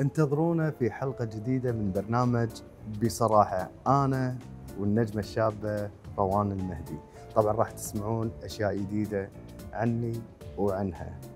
انتظرونا في حلقة جديدة من برنامج بصراحة، أنا والنجمة الشابة روان المهدي. طبعا راح تسمعون أشياء جديدة عني وعنها.